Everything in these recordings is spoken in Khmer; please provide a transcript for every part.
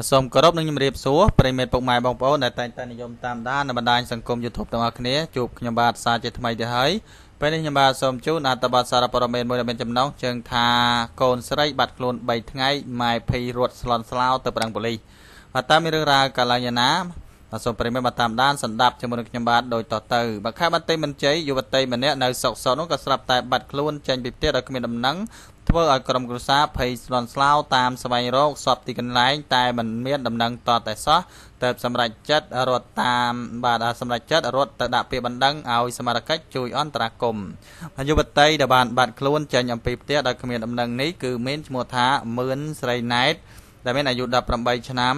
Some corrupt name rip so, primate put my bump on that titanium tam down, and dines and come you top the mark near, choke your bad sergeant my high, penning about some tune at about Sarapora made more momentum now, chunk ta, cone straight but clone by tonight, my pay road slon slout the brambly. Matamira Kalayanam, so primate tam dance and dap to Munukimbad, do toto, but come at Tim and Jay, you would take a net no so no got slap type but clone change with theatre commit them nung. ធ្វើឲ្យក្រុមគ្រួសារភ័យស្លន់ស្លោតាមស្វែងរកសពទីកន្លែងតែមិនមានដំណឹងតតែសោះតែសម្រាប់ចិត្តរត់តាមបាទសម្រាប់ចិត្តរត់ទៅដាក់ពាក្យបណ្ដឹងឲ្យសមរកិច្ចជួយអន្តរាគមអាយុបតីតបានបាត់ខ្លួនចាញ់អំពីផ្ទះដោយគ្មានដំណឹងនេះគឺមានឈ្មោះថាមឿនស្រីណែតដែលមានអាយុ 40 ឆ្នាំ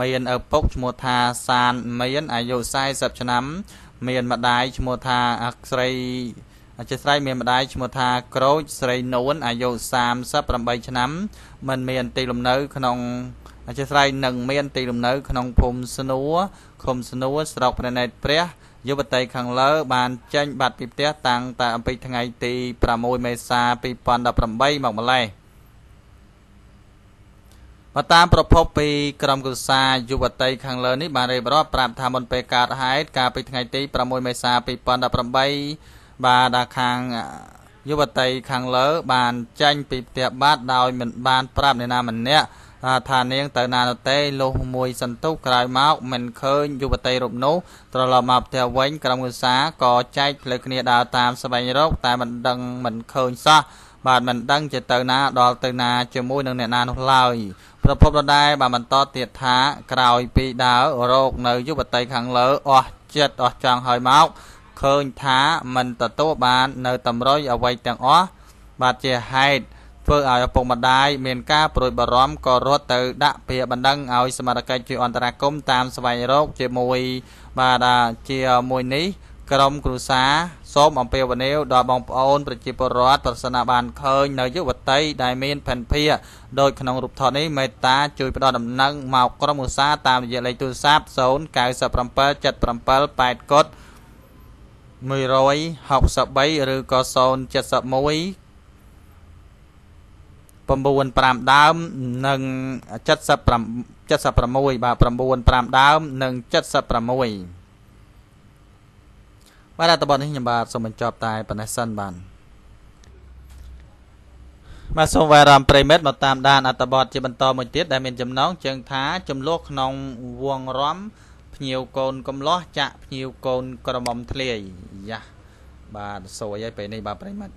មានអឪពុកឈ្មោះថាសានមឿនអាយុ អចិន្ត្រៃយ៍មានម្ដាយ ឈ្មោះថា ក្រូច ស្រីនូន អាយុ 38 ឆ្នាំ មិនមាន ទីលំនៅ ក្នុង អចិន្ត្រៃយ៍ នឹងមាន ទីលំនៅ ក្នុង ភូមិ ស្នួរ ឃុំ ស្នួរ ស្រុក ព្រះណែតព្រះ យុវតី ខាងលើ បាន ចេញ បាត់ ពី ផ្ទះ តាំង តែ អំពី ថ្ងៃ ទី 6 មេសា 2018 មក ម្លេះ តាមប្រភពពីក្រុមគូសាយុវតីខាងលើនេះ បាន រៀបរាប់ ប្រាប់ ថា មុន ពេល កើត ហេតុ កាល ពី ថ្ងៃ ទី 6 មេសា 2018 បាទដល់ខាងយុវតីខាងលើបានចាញ់ពីផ្ទះបាត់ដោយមិនបានប្រាប់អ្នកណាម្នាក់ថានាងទៅណានោះទេលុះមួយសន្ទុះក្រោយមកមិនឃើញយុវតីរូបនោះត្រឡប់មកផ្ទះវិញក្រុមគ្រួសារក៏ចែកផ្លូវគ្នាដើរតាមស្វែងរកតែមិនដឹងមិនឃើញសោះបាទមិនដឹងជាទៅណាដល់ទៅណាជាមួយនឹងអ្នកណានោះឡើយប្រពន្ធដដែលបានបន្តទៀតថាក្រោយពីដើររកនៅយុវតីខាងលើអស់ ចិត្តអស់ចង់ហើយមកឃើញថាមិនទទួលបាននៅតម្រុយអ្វីទាំងអស់បាទជាមួយនេះក្រុមគ្រួសារសូមអំពាវនាវដល់បងប្អូនប្រជាពលរដ្ឋប្រសិនបានឃើញនៅយុវតីដែលមានផែនភារដោយក្នុងរូបថតនេះមេត្តាជួយផ្ដល់ដំណឹងមកក្រុមគ្រួសារតាមរយៈលេខទូរស័ព្ទ 163 ឬក៏ 071 95 ដើមនិង 76 បាទ 95 ដើមនិង 76 បាទអត្ថបទនេះខ្ញុំបាទសូមបញ្ចប់តែប៉ុណ្ណេះសិនបាទ បាទសូមវ៉ារ៉ាំប្រិមិត្តមកតាមដានអត្ថបទជាបន្តមួយទៀតដែលមានចំណងជើងថាចំលោះក្នុងវងរំ ភ្ញៀវកូនកំលោះចាក់ភ្ញៀវកូនក្រមុំធ្លាយយ៉ាបាទសួរយាយពេលនេះបាទប្រិមិត្ត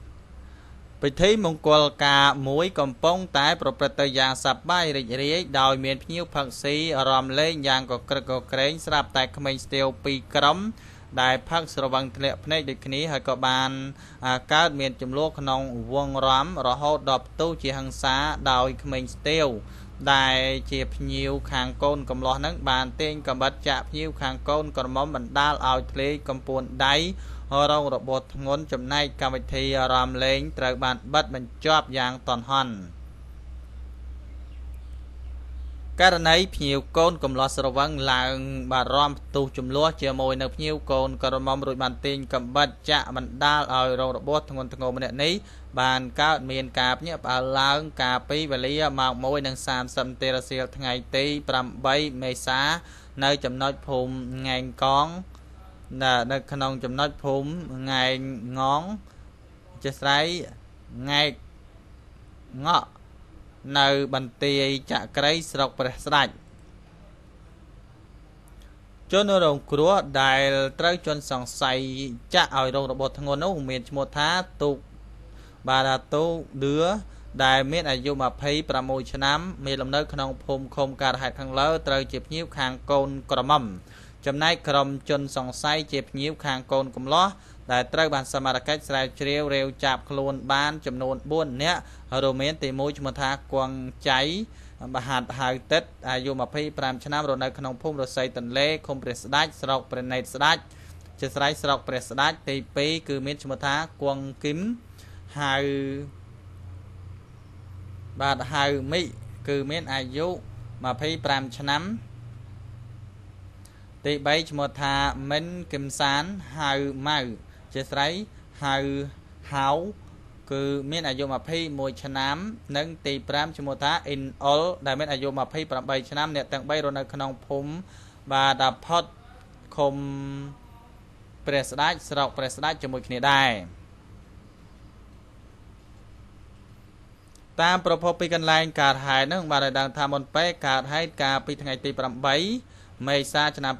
ពិធីមង្គលការមួយកំពុងតែប្រព្រឹត្តទៅយ៉ាងសប្បាយរីករាយដោយមានភ្ញៀវផឹកស៊ីអារម្មណ៍លេងយ៉ាងកក្រឹកកក្រែងស្រាប់តែក្មេងស្ទៀវពីក្រំដែលផឹកស្រវឹងធ្លាក់ភ្នែកដូចគ្នាហើយក៏បានកើតមានចំលោះក្នុងវងរំរហូតដល់ផ្ទុះជាហិង្សាដោយក្មេងស្ទៀវ ដែលជាភ្ញៀវខាងកូនកំលោះនឹងបានទាញកំបិតចាក់ភ្ញៀវខាងកូនក្រមុំបណ្ដាលឲ្យធ្លាយកំពួនដៃរងរបួតធ្ងន់ចំណាយកម្មវិធីអារម្មណ៍លេងត្រូវបានបិទបញ្ចប់យ៉ាងតន់ហន់ករណីភ្ញៀវកូនកំលោះស្រវឹងឡើងបានរំទុះចំលោះជាមួយនៅភ្ញៀវកូនក្រមុំរួចបានទាញកំបិតចាក់បណ្ដាលឲ្យរងរបួតធ្ងន់ធ្ងរម្នាក់នេះ បានកើតមានការភ្ញាក់ផ្អើលឡើងកាលពីវេលាម៉ោង 1:30 នាទី 8 មេសា នៅចំណុចភូមិថ្ងៃកង នៅក្នុងចំណុចភូមិថ្ងៃងងចេស្រី ជនរងគ្រោះដែលត្រូវជនសង្ស័យចាក់ឲ្យរងរបួតធ្ងន់នោះមានឈ្មោះថាទូក បាទតោកដឿដែលមានអាយុ 26 ឆ្នាំមានលំនៅក្នុងភូមិឃុំការហេតុខាងលើត្រូវជាភ្ញៀវខាងកូនក្រមុំចំណែកក្រុមជនសង្ស័យជាភ្ញៀវខាងកូនកំលោះដែលត្រូវបានសមត្ថកិច្ចស្រាវជ្រាវរេវចាប់ខ្លួនបានចំនួន 4 នាក់រួមមានទីមួយឈ្មោះថាគួងចៃមហាហៅទឹកអាយុ 25 ឆ្នាំរស់នៅក្នុងភូមិរស័យទន្លេឃុំព្រះស្ដេចស្រុកព្រះណេតស្ដេចទី 2 ហៅបាទហៅមីគឺមានអាយុ 25 ឆ្នាំទី 3 ឈ្មោះថាមិនគឹមសានហៅម៉ៅជាស្រីហៅ គឺ មាន អាយុ 21 ឆ្នាំ និង ទី 5 ឈ្មោះថា In All ដែល មាន អាយុ 28 ឆ្នាំ អ្នក ទាំង 3 រស់នៅ ក្នុង ភូមិ បាទ ផុត ឃុំ ព្រះស្ដេច ស្រុក ព្រះស្ដេច ជាមួយ គ្នា ដែរតាមប្រភពពីកន្លែងកើតហេតុនឹងបានដឹងថាមុនពេលកើតហេតុកាលពីថ្ងៃទី8មេសាឆ្នាំ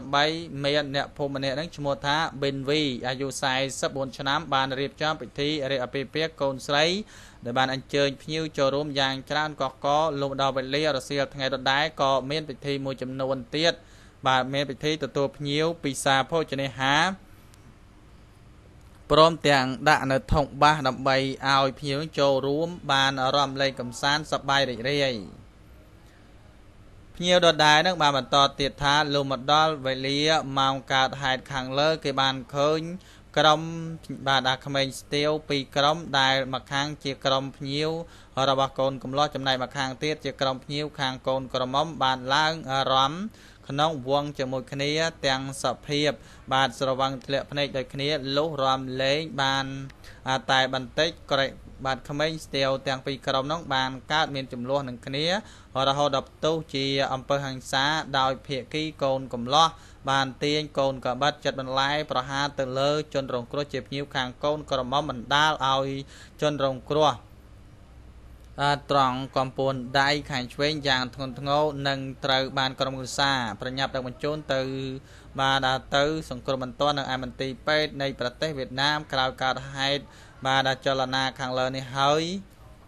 2018មានអ្នកភូមិម្នាក់នឹងឈ្មោះថាប៊ិនវីអាយុ44ឆ្នាំបានរៀបចំពិធីរៀបអាពាហ៍ពិពាហ៍កូនស្រីដែលបានអញ្ជើញភ្ញៀវចូលរួមយ៉ាងច្រើនកកកលំដល់វេលារសៀលថ្ងៃដដែលក៏មានពិធីមួយចំនួនទៀតបាទមានពិធីទទួលភ្ញៀវពិសាភោជនាហារព្រមទាំងដាក់នៅថងបាសដើម្បីឲ្យភ្ញៀវចូលរួមបានអារម្មណ៍លេងកំសាន្តសប្បាយរីករាយភ្ញៀវដដែលនឹងបានបន្តទៀតថាលោកមកដល់វេលាម៉ោងកើតហេតុខាងលើគេបានឃើញក្រុមបាទដាក់ក្មេងស្ទាវពីរក្រុមដែលម្ខាងជាក្រុមភ្ញៀវរបស់កូនកំលោះចំណែកម្ខាងទៀតជាក្រុមភ្ញៀវខាងកូនក្រមុំបានឡើងអារម្មណ៍ក្នុងវងជាមួយគ្នាទាំងសភាពបាទស្រវឹងធ្លាក់ភ្នែកដោយគ្នាលុះរំលែងបានតែបន្តិចក្រែកបាទក្មេងស្ទាវទាំងពីរក្រុមនោះបានកើតមានចំនួននឹងគ្នារហូតដល់ផ្ទុះជាអំពើហិង្សាដោយភាគីកូនកំលោះបានទាញកូនកបិតចិត្តបន្លែប្រហារទៅលើជនរងគ្រោះជាភ្ញៀវខាងកូនក្រមុំបណ្ដាលឲ្យជនរងគ្រោះត្រង់កំពូនដៃខាងឆ្វេងយ៉ាងធ្ងន់ធ្ងរនិងត្រូវបានក្រុមគ្រួសារប្រញាប់ដឹកបញ្ជូនទៅបានដល់ទៅសង្គ្រោះបន្ទាន់នៅឯមន្ទីរពេទ្យនៃប្រទេសវៀតណាមក្រោយកើតហេតុបានដល់ចលនាខាងលើនេះហើយ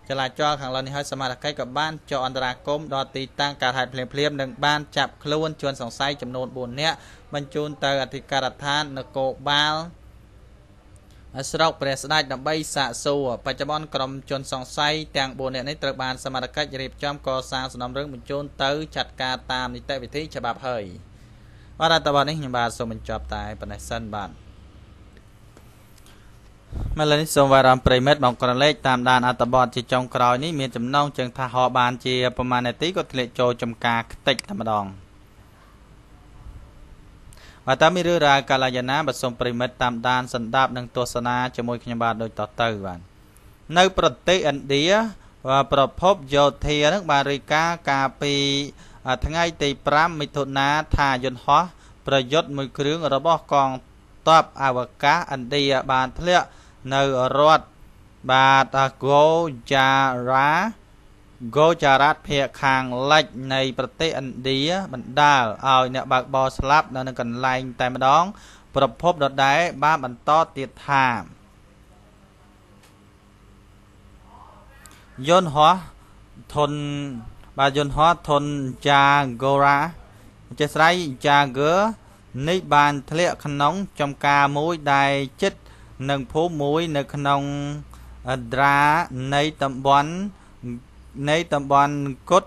ចលាចលខាងលើនេះហើយសមត្ថកិច្ចក៏បានចុះអន្តរាគមន៍ដល់ទីតាំងកើតហេតុភ្លាមៗនិងបានចាប់ខ្លួនជនសង្ស័យចំនួន4នាក់បញ្ជូនទៅអធិការដ្ឋាននគរបាលស្រុកព្រះស្ដេចដើម្បីសាកសួរបច្ចុប្បន្នក្រុមជនសង្ស័យទាំង4នាក់នេះត្រូវបានសមត្ថកិច្ចរៀបចំកសាងសំណុំរឿងបញ្ជូនទៅចាត់ការតាមនីតិវិធីច្បាប់ហើយបាទតបនេះខ្ញុំបាទសូមបញ្ចប់តែប៉ុណ្ណេះសិនបាទមកលើនេះសូមវារំប្រិមិត្តបងក្រឡេកតាមដានអត្ថបទជាចុងក្រោយនេះមានចំណងជើងថាហោបានជាប្រមាណនាទីក៏ធ្លាក់ចូលចំការខ្ទេចតែម្ដងបាទតាមរឿងរ៉ាវកាលយាណាបសុំប្រិមិត្តតាមដានសន្តាប់និងទស្សនាជាមួយខ្ញុំបាទដូចតទៅបាទនៅប្រទេសឥណ្ឌាប្រភពយោធានឹងបានរាយការណ៍កាលពីថ្ងៃទី5មិថុនាថាយន្តហោះប្រយុទ្ធមួយគ្រឿងរបស់កងទ័ពអវកាសឥណ្ឌាបានធ្លាក់នៅរដ្ឋបាទGujarat ភាគខាងលិចនៃប្រទេសឥណ្ឌាបណ្ដាលឲ្យអ្នកបើកបរស្លាប់នៅកន្លែងតែម្ដងប្រភពដដែលបានបន្តទៀតថាយន្តហោះធន Jagora ជាស្រ័យ Jager នេះបានធ្លាក់ក្នុងចំការមួយដែលជិតនឹងភូមិមួយនៅក្នុងអត្រានៃតំបន់គុត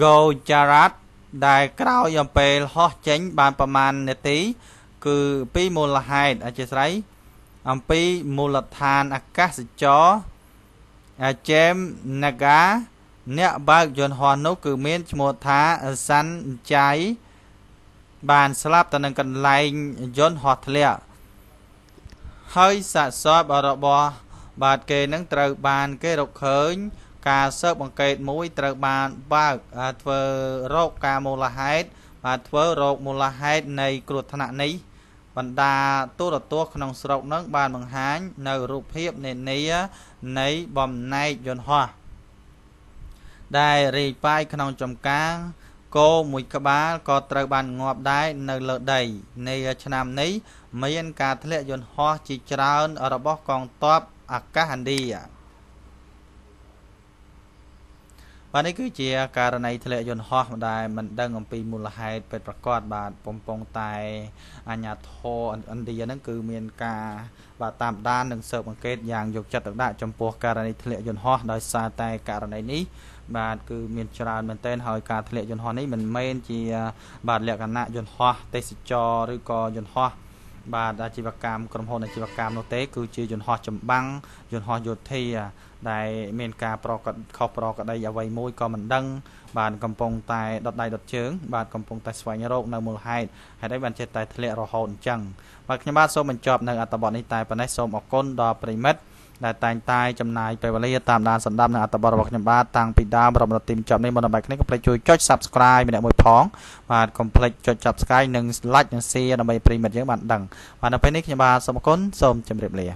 Gujarat ដែលក្រោយអំពេលហោះចេញបានប្រមាណនាទីគឺពីមូលហេតុអធិស្ឋានអំពីមូលដ្ឋានអាកាសចរអាចេម Naga អ្នកបើកយន្តហោះនោះគឺមានឈ្មោះថា Sanjay បានស្លាប់ទៅនឹងកន្លែងយន្តហោះធ្លាក់ហើយសាកសពរបស់បាទគេនឹងត្រូវបានគេរកឃើញការស៊ើបអង្កេតមួយត្រូវបានបើកធ្វើរកការមូលហេតុបាទធ្វើរកមូលហេតុនៃគ្រោះថ្នាក់នេះបណ្ដាទូរទស្សន៍ក្នុងស្រុកនឹងបានបង្ហាញនៅរូបភាពនានានៃបំណែកយន្តហោះដែលរីកបាយក្នុងចំការគោមួយក្បាលក៏ត្រូវបានងាប់ដែរនៅលើដីនៃឆ្នាំនេះមានការធ្លាក់យន្តហោះជាច្រើនរបស់កងទ័ពអាកាសឥណ្ឌាបាទនេះគឺជាករណីធ្លាក់យន្តហោះដែលមិនដឹងអំពីមូលហេតុពិតប្រាកដបាទពំពងតែអាជ្ញាធរឥណ្ឌាហ្នឹងគឺមានការបាទតាមដាននិងស៊ើបអង្កេតយ៉ាងយកចិត្តទុកដាក់ចំពោះករណីធ្លាក់យន្តហោះដោយសារតែករណីនេះបាទគឺមានច្រើនមែនទែនហើយការធ្លាក់យន្តហោះនេះមិនមែនជាបាទលក្ខណៈយន្តហោះទេសចរឬក៏យន្តហោះ Bà đã chỉ vật cam cầm hồn này chỉ vật cam nó tế cứ chỉ dùng hoa chấm băng dùng hoa dột thi à đại miền cà pro cật khop pro cật đây giả vây môi còn mình đăng bàn cầm pong tài đợt này đợt chướng bàn cầm pong tài xoay nhà rộng nằm mùa hai hãy đấy bàn chơi tài lệ rồi hồn chẳng và nhà ba số mình chọn nâng ở tập bọn đi tài và nãy số một con đò primet đại tài tài chấm này về vào lấy tạm đàn sản đam nâng ở tập bọn nhà ba tăng bị đam rồi một tìm chọn nên một bài cái này có phải chui chốt subscribe mình đã mồi phóng và complete chọn subscribe nâng like nâng share là bài primet những bạn đăng và nó phải nick nhà ba số một con sôm chấm đẹp lìa